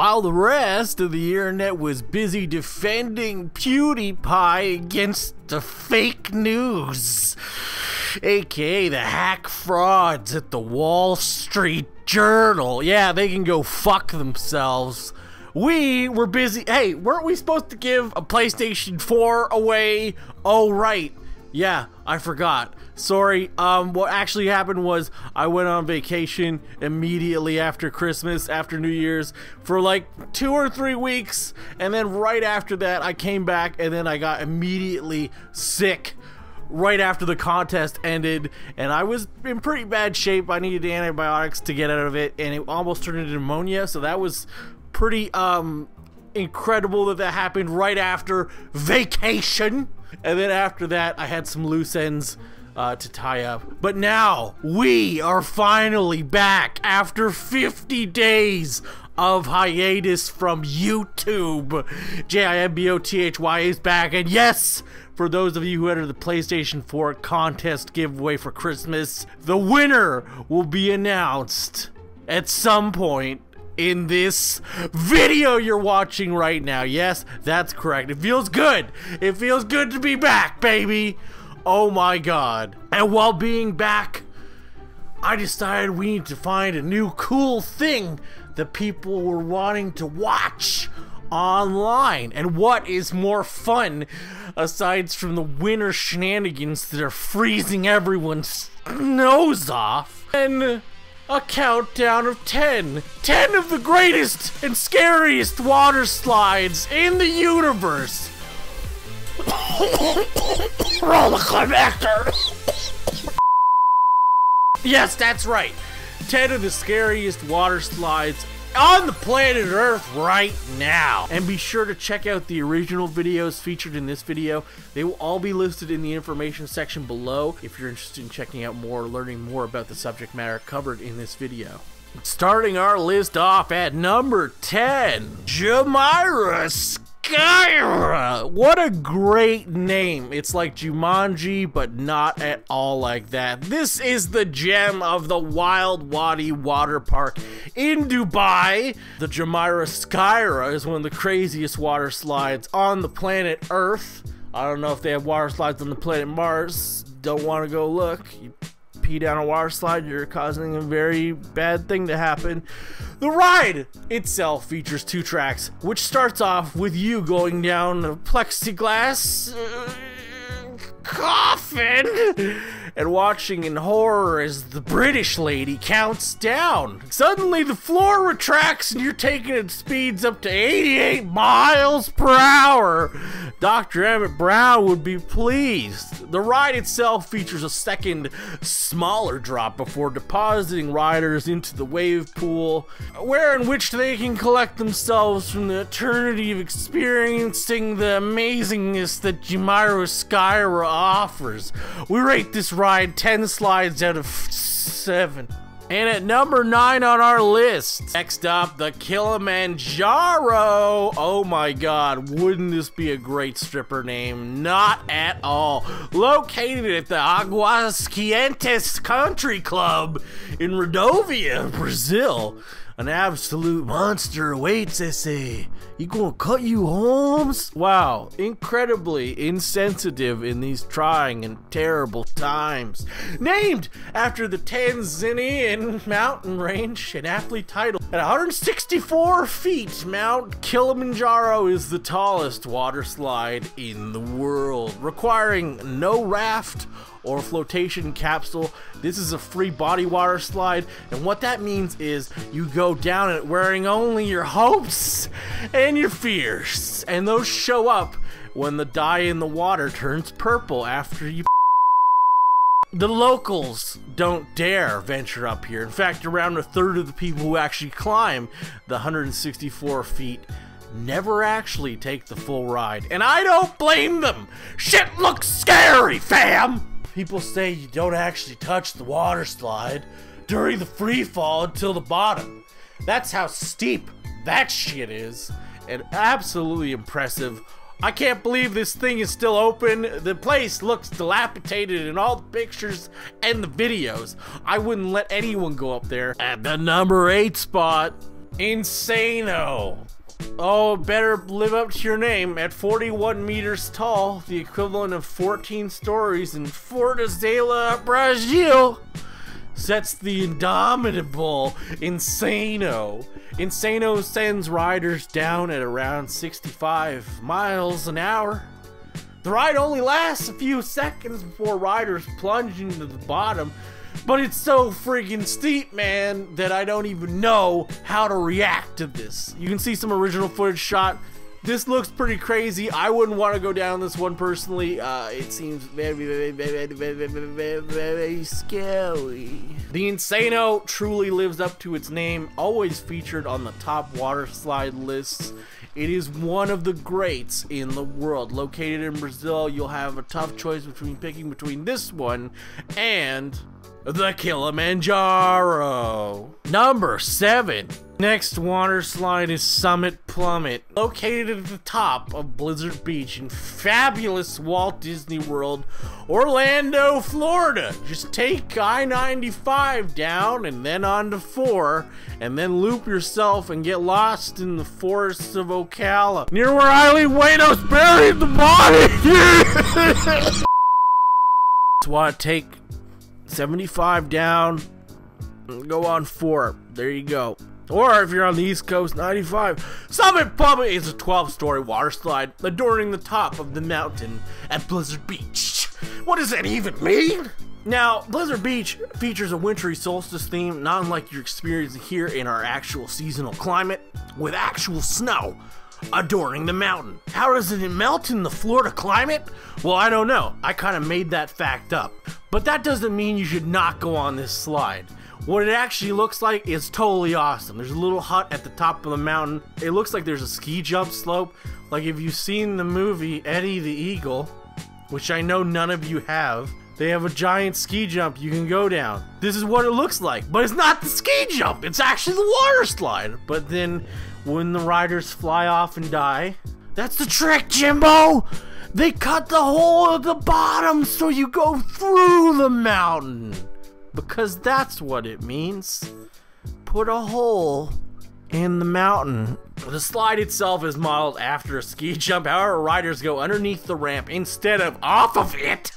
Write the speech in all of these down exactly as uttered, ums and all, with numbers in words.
while the rest of the internet was busy defending PewDiePie against the fake news, aka the hack frauds at the Wall Street Journal. Yeah, they can go fuck themselves. We were busy. Hey, weren't we supposed to give a PlayStation four away? Oh, right. Yeah, I forgot. Sorry, um, what actually happened was I went on vacation immediately after Christmas, after New Year's, for like two or three weeks, and then right after that I came back and then I got immediately sick right after the contest ended, and I was in pretty bad shape. I needed antibiotics to get out of it, and it almost turned into pneumonia, so that was pretty, um, incredible that that happened right after vacation. And then after that, I had some loose ends uh, to tie up. But now, we are finally back after fifty days of hiatus from YouTube. J I M B O T H Y is back. And yes, for those of you who entered the PlayStation four contest giveaway for Christmas, the winner will be announced at some point in this video you're watching right now. Yes, that's correct. It feels good. It feels good to be back, baby. Oh my god. And while being back, I decided we need to find a new cool thing that people were wanting to watch online. And what is more fun, aside from the winter shenanigans that are freezing everyone's nose off, and a countdown of ten. ten of the greatest and scariest water slides in the universe. Roll the climactor. Yes, that's right. ten of the scariest water slides on the planet Earth right now. And be sure to check out the original videos featured in this video. They will all be listed in the information section below if you're interested in checking out more or learning more about the subject matter covered in this video. Starting our list off at number ten, Jumeirah Sceirah. What a great name. It's like Jumanji, but not at all like that. This is the gem of the Wild Wadi Water Park in Dubai. The Jumeirah Sceirah is one of the craziest water slides on the planet Earth. I don't know if they have water slides on the planet Mars. Don't want to go look. You pee down a water slide, you're causing a very bad thing to happen. The ride itself features two tracks, which starts off with you going down a plexiglass uh, coffin and watching in horror as the British lady counts down. Suddenly the floor retracts and you're taken at speeds up to eighty-eight miles per hour. Doctor Emmett Brown would be pleased. The ride itself features a second, smaller drop before depositing riders into the wave pool, where in which they can collect themselves from the eternity of experiencing the amazingness that Jumeirah Sceirah offers. We rate this ride ten slides out of seven. And at number nine on our list, next up, the Kilimanjaro. Oh my god, wouldn't this be a great stripper name? Not at all. Located at the Aguas Quientes Country Club in Rodovia, Brazil, an absolute monster awaits, I say. You gonna cut you, Holmes? Wow, incredibly insensitive in these trying and terrible times. Named after the Tanzanian mountain range and aptly titled, at one hundred sixty-four feet, Mount Kilimanjaro is the tallest water slide in the world. Requiring no raft or flotation capsule, this is a free body water slide, and what that means is you go down it wearing only your hopes and your fears, and those show up when the dye in the water turns purple after you. The locals don't dare venture up here. In fact, around a third of the people who actually climb the one hundred sixty-four feet never actually take the full ride, and I don't blame them. Shit looks scary, fam! People say you don't actually touch the water slide during the free fall until the bottom. That's how steep that shit is, and absolutely impressive. I can't believe this thing is still open. The place looks dilapidated in all the pictures and the videos. I wouldn't let anyone go up there. At the number eight spot Insano! Oh, better live up to your name. At forty-one meters tall, the equivalent of fourteen stories in Fortaleza, Brazil, sets the indomitable Insano. Insano sends riders down at around sixty-five miles an hour. The ride only lasts a few seconds before riders plunge into the bottom, but it's so freaking steep, man, that I don't even know how to react to this. You can see some original footage shot. This looks pretty crazy. I wouldn't want to go down this one personally. Uh, it seems very, very, very, very, very, very scary. The Insano truly lives up to its name, always featured on the top water slide lists. It is one of the greats in the world. Located in Brazil, you'll have a tough choice between picking between this one and the Kilimanjaro. Number seven. Next water slide is Summit Plummet. Located at the top of Blizzard Beach in fabulous Walt Disney World, Orlando, Florida. Just take I ninety-five down and then onto four, and then loop yourself and get lost in the forests of Ocala. Near where Eileen Waito's buried the body. That's why I take seventy-five down, go on four. There you go. Or if you're on the East Coast, ninety-five. Summit Plummet is a twelve-story water slide adorning the top of the mountain at Blizzard Beach. What does that even mean? Now, Blizzard Beach features a wintry solstice theme, not unlike you're experiencing here in our actual seasonal climate, with actual snow adoring the mountain. How does it melt in the Florida climate? Well, I don't know. I kind of made that fact up. But that doesn't mean you should not go on this slide. What it actually looks like is totally awesome. There's a little hut at the top of the mountain. It looks like there's a ski jump slope. Like if you've seen the movie Eddie the Eagle, which I know none of you have, they have a giant ski jump you can go down. This is what it looks like, but it's not the ski jump. It's actually the water slide. But then when the riders fly off and die, that's the trick, Jimbo. They cut the hole at the bottom so you go through the mountain. Because that's what it means. Put a hole in the mountain. The slide itself is modeled after a ski jump. However, riders go underneath the ramp instead of off of it.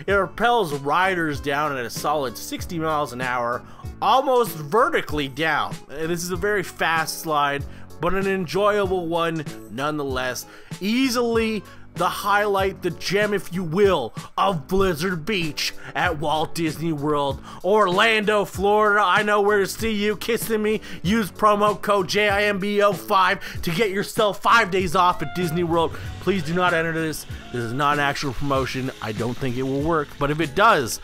It propels riders down at a solid sixty miles an hour, almost vertically down. This is a very fast slide, but an enjoyable one nonetheless. Easily the highlight, the gem, if you will, of Blizzard Beach at Walt Disney World, Orlando, Florida. I know where to see you kissing me. Use promo code J I M B O five to get yourself five days off at Disney World. Please do not enter this. This is not an actual promotion. I don't think it will work, but if it does,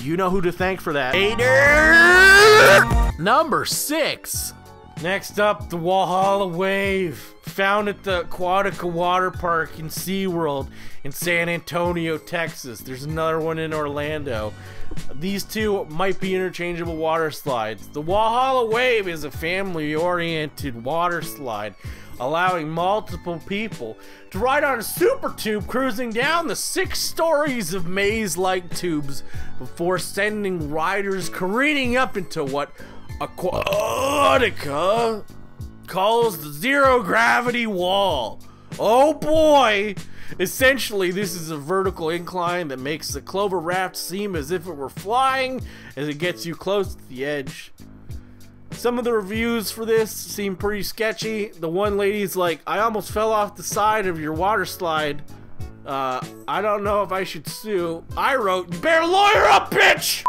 you know who to thank for that. Hater! Number six. Next up, the Walhalla Wave, found at the Aquatica Water Park in SeaWorld in San Antonio, Texas. There's another one in Orlando. These two might be interchangeable water slides. The Walhalla Wave is a family-oriented water slide, allowing multiple people to ride on a super tube cruising down the six stories of maze-like tubes before sending riders careening up into what Aquatica calls the zero gravity wall. Oh boy! Essentially, this is a vertical incline that makes the clover raft seem as if it were flying as it gets you close to the edge. Some of the reviews for this seem pretty sketchy. The one lady's like, "I almost fell off the side of your water slide. Uh, I don't know if I should sue." I wrote, "You better lawyer up, bitch!"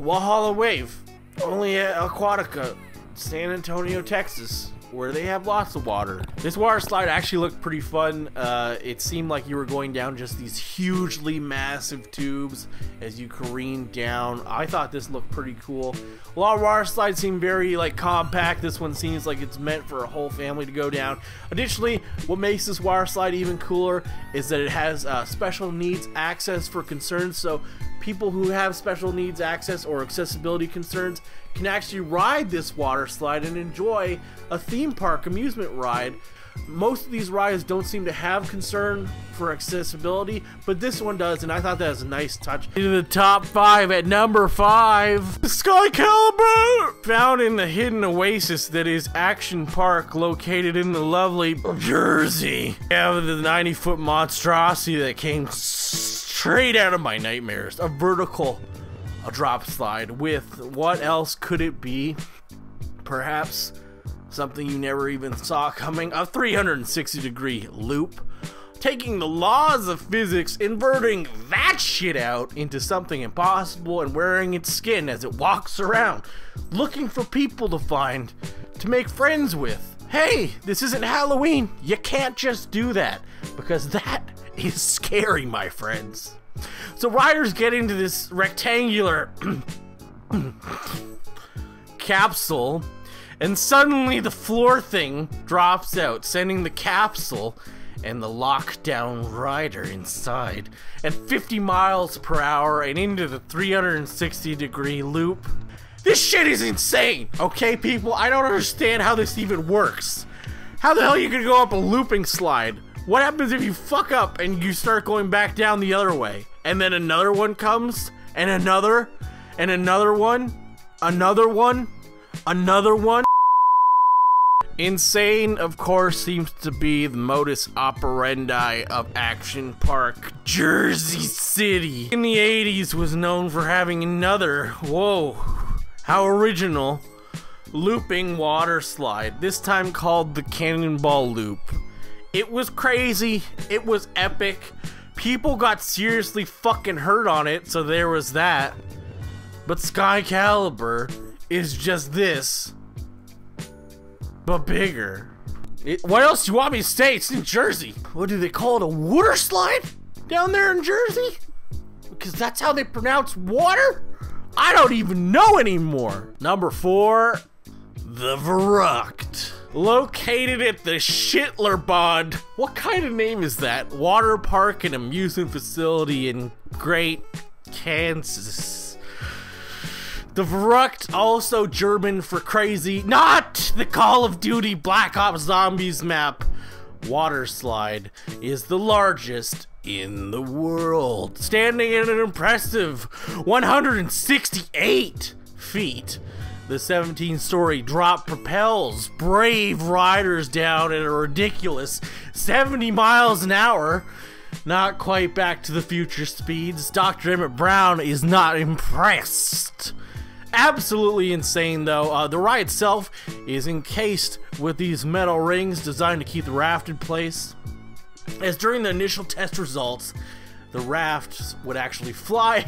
Walhalla Wave, only at Aquatica, San Antonio, Texas, where they have lots of water. This water slide actually looked pretty fun. Uh, it seemed like you were going down just these hugely massive tubes as you careened down. I thought this looked pretty cool. A lot of water slides seem very like compact. This one seems like it's meant for a whole family to go down. Additionally, what makes this water slide even cooler is that it has uh, special needs access for concerns. So people who have special needs, access, or accessibility concerns can actually ride this water slide and enjoy a theme park amusement ride. Most of these rides don't seem to have concern for accessibility, but this one does, and I thought that was a nice touch. To the top five at number five, the Sky Caliber! Found in the hidden oasis that is Action Park, located in the lovely Jersey. We have the ninety foot monstrosity that came straight out of my nightmares. A vertical a drop slide with, what else could it be? Perhaps something you never even saw coming, a three hundred sixty degree loop, taking the laws of physics, inverting that shit out into something impossible and wearing its skin as it walks around, looking for people to find, to make friends with. Hey, this isn't Halloween. You can't just do that, because that is scary, my friends. So riders get into this rectangular capsule, and suddenly the floor thing drops out, sending the capsule and the lockdown rider inside at fifty miles per hour and into the three hundred sixty degree loop. This shit is insane, okay people? I don't understand how this even works. How the hell you could go up a looping slide? What happens if you fuck up and you start going back down the other way? And then another one comes, and another, and another one, another one, another one. Insane, of course, seems to be the modus operandi of Action Park. Jersey City in the eighties was known for having another, whoa, how original, looping water slide, this time called the Cannonball Loop. It was crazy, it was epic, people got seriously fucking hurt on it, so there was that. But Sky Caliber is just this, but bigger. It, what else do you want me to say? It's in Jersey. What do they call it, a water slide down there in Jersey? Because that's how they pronounce water? I don't even know anymore. Number four, the Verrückt. Located at the Schlitterbahn. What kind of name is that? Water park and amusement facility in Great Kansas. The Verrückt, also German for crazy, not the Call of Duty Black Ops Zombies map, water slide, is the largest in the world, standing at an impressive one hundred sixty-eight feet. The seventeen story drop propels brave riders down at a ridiculous seventy miles an hour. Not quite Back to the Future speeds. Doctor Emmett Brown is not impressed. Absolutely insane though. Uh, the ride itself is encased with these metal rings designed to keep the raft in place, as during the initial test results, the raft would actually fly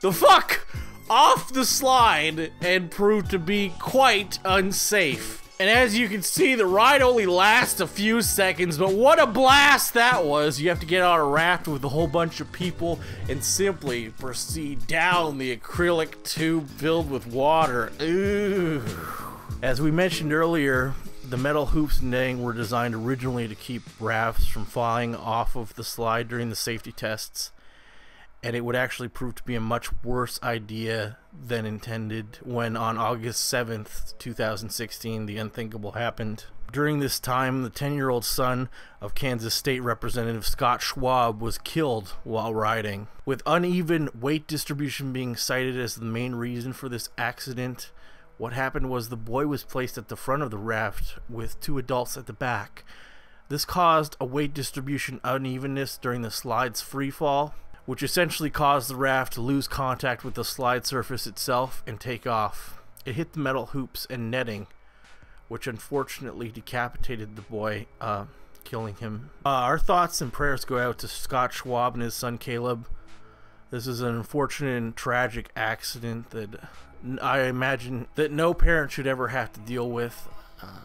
the fuck off the slide and prove to be quite unsafe. And as you can see, the ride only lasts a few seconds, but what a blast that was. You have to get on a raft with a whole bunch of people and simply proceed down the acrylic tube filled with water. Ooh. As we mentioned earlier, the metal hoops and netting were designed originally to keep rafts from flying off of the slide during the safety tests, and it would actually prove to be a much worse idea than intended when on August seventh two thousand sixteen, the unthinkable happened. During this time, the ten year old son of Kansas State Representative Scott Schwab was killed while riding. With uneven weight distribution being cited as the main reason for this accident, what happened was the boy was placed at the front of the raft with two adults at the back. This caused a weight distribution unevenness during the slide's free fall, which essentially caused the raft to lose contact with the slide surface itself and take off. It hit the metal hoops and netting, which unfortunately decapitated the boy, uh, killing him. Uh, our thoughts and prayers go out to Scott Schwab and his son Caleb. This is an unfortunate and tragic accident that I imagine that no parent should ever have to deal with. Uh,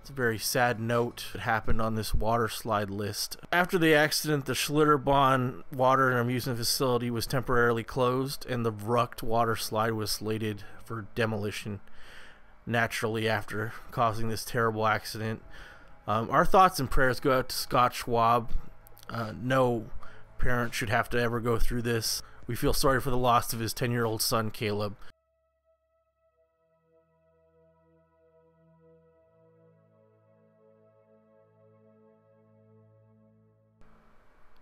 It's a very sad note that happened on this water slide list. After the accident, the Schlitterbahn water and amusement facility was temporarily closed, and the Verrückt water slide was slated for demolition naturally after causing this terrible accident. Um, our thoughts and prayers go out to Scott Schwab. Uh, no parent should have to ever go through this. We feel sorry for the loss of his ten-year-old son, Caleb.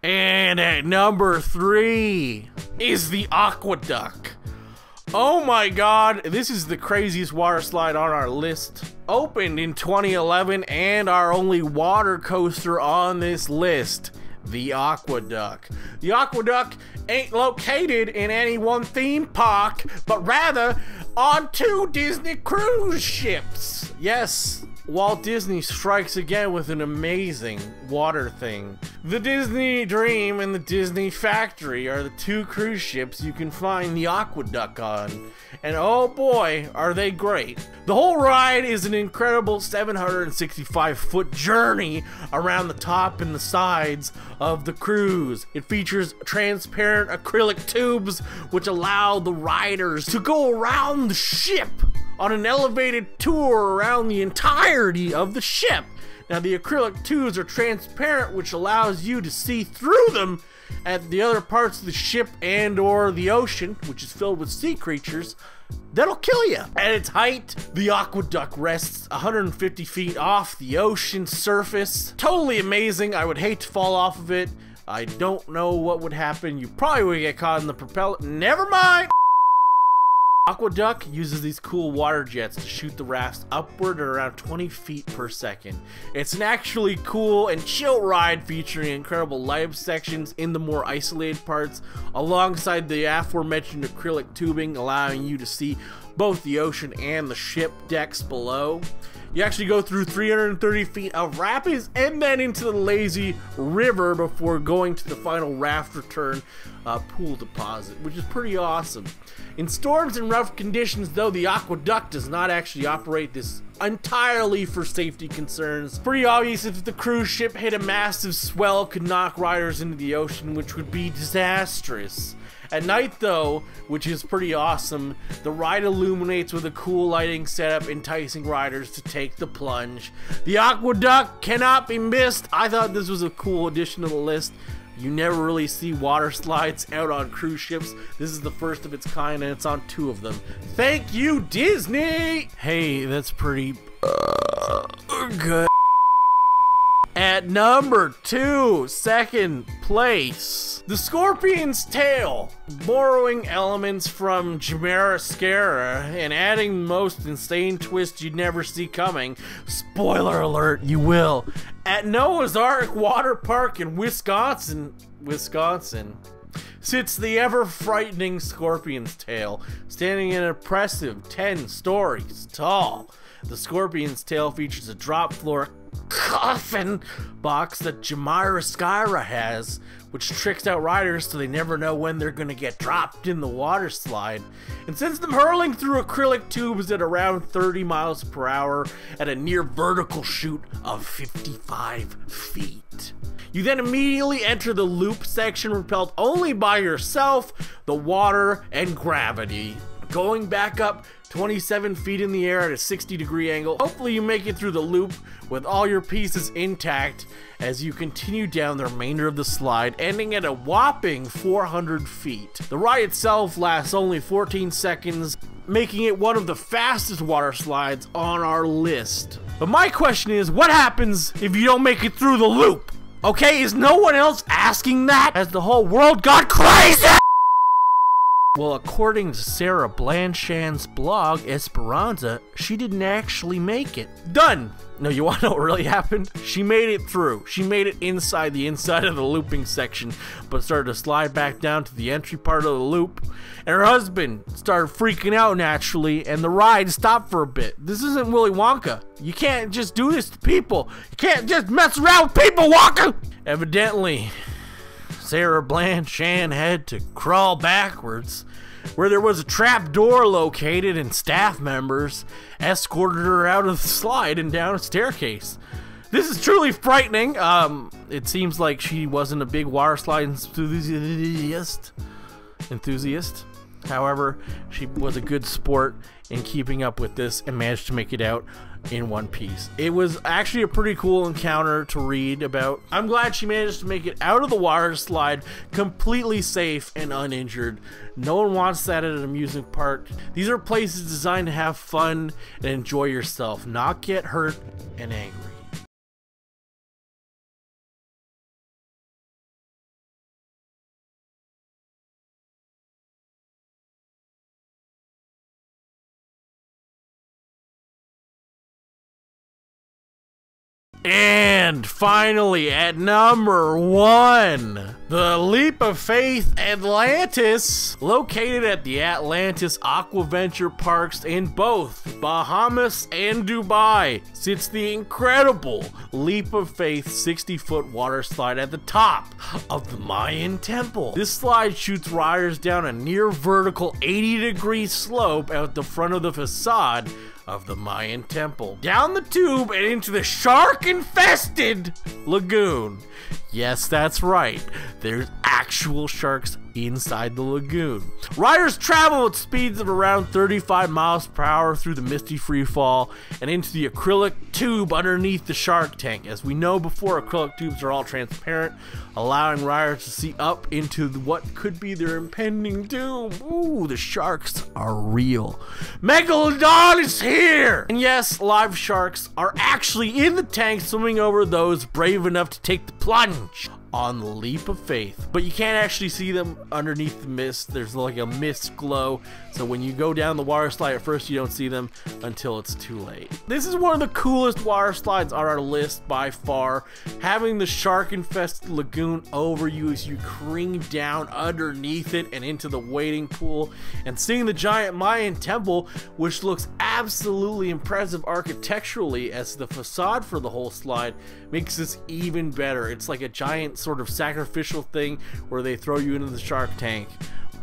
And at number three is the Aquaduck. Oh my god, this is the craziest water slide on our list. Opened in twenty eleven and our only water coaster on this list, the Aquaduck. The Aquaduck ain't located in any one theme park, but rather on two Disney cruise ships. Yes. Walt Disney strikes again with an amazing water thing. The Disney Dream and the Disney Factory are the two cruise ships you can find the Aquaduck on. And oh boy, are they great. The whole ride is an incredible seven hundred sixty-five foot journey around the top and the sides of the cruise. It features transparent acrylic tubes which allow the riders to go around the ship on an elevated tour around the entirety of the ship. Now the acrylic tubes are transparent, which allows you to see through them at the other parts of the ship and or the ocean, which is filled with sea creatures that'll kill you. At its height, the Aquaduck rests one hundred fifty feet off the ocean surface. Totally amazing. I would hate to fall off of it. I don't know what would happen. You probably would get caught in the propeller. Never mind. Aquaduck uses these cool water jets to shoot the rafts upward at around twenty feet per second. It's an actually cool and chill ride featuring incredible live sections in the more isolated parts alongside the aforementioned acrylic tubing allowing you to see both the ocean and the ship decks below. You actually go through three hundred thirty feet of rapids and then into the lazy river before going to the final raft return uh, pool deposit, which is pretty awesome. In storms and rough conditions, though, the Aquaduck does not actually operate this entirely for safety concerns. Pretty obvious if the cruise ship hit a massive swell, could knock riders into the ocean, which would be disastrous. At night though, which is pretty awesome, the ride illuminates with a cool lighting setup, enticing riders to take the plunge. The Aquaduck cannot be missed. I thought this was a cool addition to the list. You never really see water slides out on cruise ships. This is the first of its kind and it's on two of them. Thank you, Disney! Hey, that's pretty uh, good. At number two, second place, the Scorpion's Tail. Borrowing elements from Jumeirah Sceirah and adding the most insane twist you'd never see coming. Spoiler alert, you will. At Noah's Ark Water Park in Wisconsin, Wisconsin, sits the ever-frightening Scorpion's Tail, standing an impressive ten stories tall. The Scorpion's Tail features a drop floor coffin box that Jumeirah Sceirah has, which tricks out riders so they never know when they're gonna get dropped in the water slide, and sends them hurling through acrylic tubes at around thirty miles per hour at a near vertical chute of fifty-five feet. You then immediately enter the loop section, repelled only by yourself, the water, and gravity. Going back up twenty-seven feet in the air at a sixty degree angle. Hopefully you make it through the loop with all your pieces intact as you continue down the remainder of the slide, ending at a whopping four hundred feet. The ride itself lasts only fourteen seconds, making it one of the fastest water slides on our list. But my question is, what happens if you don't make it through the loop? Okay, is no one else asking that? Has the whole world gone crazy? Well, according to Sarah Blanchand's blog, Esperanza, she didn't actually make it. Done! No, you want to know what really happened? She made it through. She made it inside the inside of the looping section, but started to slide back down to the entry part of the loop. And her husband started freaking out naturally, and the ride stopped for a bit. This isn't Willy Wonka. You can't just do this to people. You can't just mess around with people, Wonka! Evidently, Sarah Blanchand had to crawl backwards, where there was a trap door located, and staff members escorted her out of the slide and down a staircase. This is truly frightening. Um, it seems like she wasn't a big water slide enthusiast. Enthusiast. However, she was a good sport and keeping up with this and managed to make it out in one piece. It was actually a pretty cool encounter to read about. I'm glad she managed to make it out of the water slide completely safe and uninjured. No one wants that at an amusement park. These are places designed to have fun and enjoy yourself, not get hurt and angry. And finally, at number one, the Leap of Faith Atlantis, located at the Atlantis Aquaventure Parks in both Bahamas and Dubai, sits the incredible Leap of Faith sixty foot water slide at the top of the Mayan temple. This slide shoots riders down a near vertical eighty degree slope out the front of the facade of the Mayan temple, down the tube and into the shark-infested lagoon. Yes, that's right, there's actual sharks inside the lagoon. Riders travel at speeds of around thirty-five miles per hour through the misty freefall and into the acrylic tube underneath the shark tank. As we know before, acrylic tubes are all transparent, allowing riders to see up into what could be their impending doom. Ooh, the sharks are real. Megalodon is here! And yes, live sharks are actually in the tank, swimming over those brave enough to take the plunge on the Leap of Faith. But you can't actually see them underneath the mist. There's like a mist glow, so when you go down the water slide at first you don't see them until it's too late. This is one of the coolest water slides on our list by far. Having the shark infested lagoon over you as you cream down underneath it and into the wading pool, and seeing the giant Mayan temple, which looks absolutely impressive architecturally as the facade for the whole slide, makes this even better. It's like a giant sort of sacrificial thing where they throw you into the shark tank,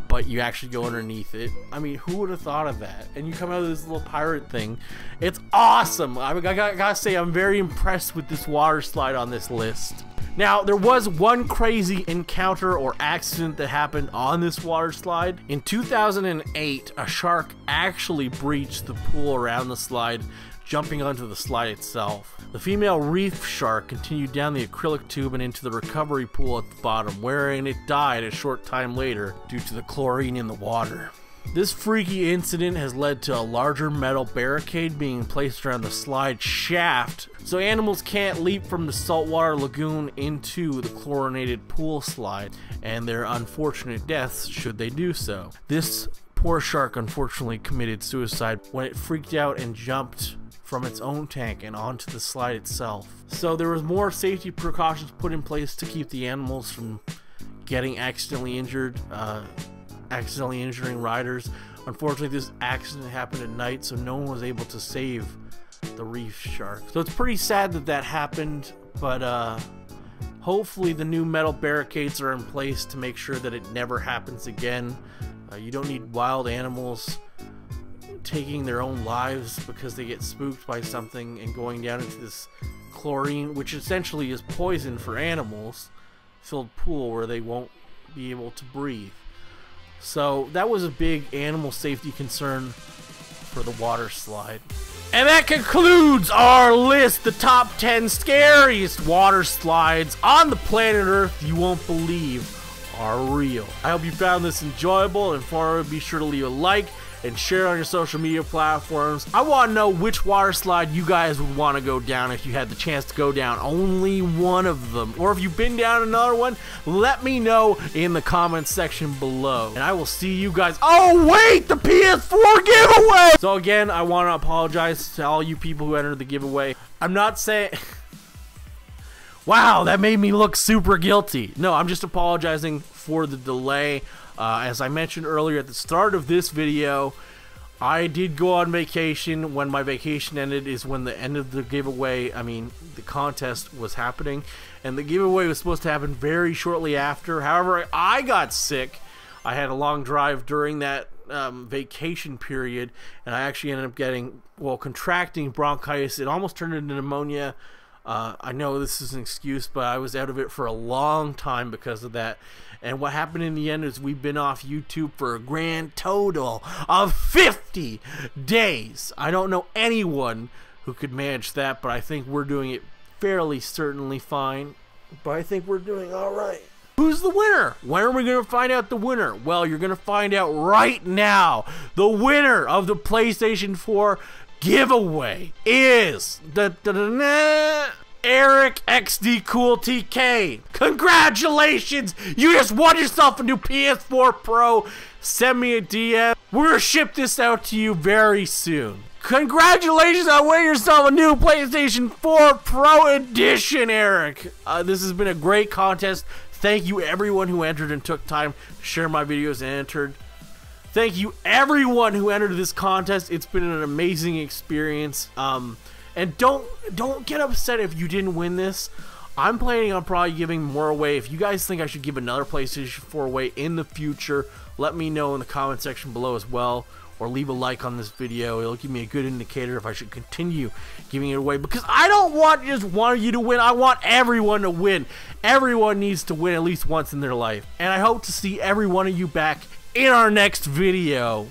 but you actually go underneath it. I mean, who would have thought of that? And you come out of this little pirate thing. It's awesome. I, I, gotta, I gotta say, I'm very impressed with this water slide on this list. Now, there was one crazy encounter or accident that happened on this water slide. In two thousand eight, a shark actually breached the pool around the slide, jumping onto the slide itself. The female reef shark continued down the acrylic tube and into the recovery pool at the bottom, wherein it died a short time later due to the chlorine in the water. This freaky incident has led to a larger metal barricade being placed around the slide shaft, so animals can't leap from the saltwater lagoon into the chlorinated pool slide, and their unfortunate deaths should they do so. This poor shark unfortunately committed suicide when it freaked out and jumped from its own tank and onto the slide itself. So there was more safety precautions put in place to keep the animals from getting accidentally injured, uh, accidentally injuring riders. Unfortunately, this accident happened at night, so no one was able to save the reef shark. So it's pretty sad that that happened, but uh, hopefully the new metal barricades are in place to make sure that it never happens again. Uh, you don't need wild animals taking their own lives because they get spooked by something and going down into this chlorine, which essentially is poison for animals, filled pool where they won't be able to breathe. So that was a big animal safety concern for the water slide. And that concludes our list, the top ten scariest water slides on the planet Earth you won't believe are real. I hope you found this enjoyable and informative. Be sure to leave a like and share on your social media platforms. I want to know which water slide you guys would want to go down if you had the chance to go down only one of them. Or if you've been down another one, let me know in the comments section below. And I will see you guys. Oh wait, the P S four giveaway! So again, I want to apologize to all you people who entered the giveaway. I'm not saying... Wow, that made me look super guilty. No, I'm just apologizing for the delay. Uh, as I mentioned earlier at the start of this video, I did go on vacation. When my vacation ended is when the end of the giveaway, I mean, the contest was happening. And the giveaway was supposed to happen very shortly after. However, I got sick. I had a long drive during that um, vacation period. And I actually ended up getting, well, contracting bronchitis. It almost turned into pneumonia. Uh, I know this is an excuse, but I was out of it for a long time because of that. And what happened in the end is we've been off YouTube for a grand total of fifty days. I don't know anyone who could manage that, but I think we're doing it fairly certainly fine. But I think we're doing all right. Who's the winner? When are we going to find out the winner? Well, you're going to find out right now. The winner of the PlayStation four giveaway is da, da, da, da, Eric X D Cool T K. Congratulations! You just won yourself a new P S four Pro. Send me a D M. We're going to ship this out to you very soon. Congratulations on winning yourself a new PlayStation four Pro Edition, Eric. Uh, this has been a great contest. Thank you everyone who entered and took time to share my videos and entered. Thank you everyone who entered this contest. It's been an amazing experience. Um, and don't don't get upset if you didn't win this. I'm planning on probably giving more away. If you guys think I should give another PlayStation four away in the future, let me know in the comment section below as well. Or leave a like on this video. It'll give me a good indicator if I should continue giving it away, because I don't want just one of you to win. I want everyone to win. Everyone needs to win at least once in their life. And I hope to see every one of you back in our next video.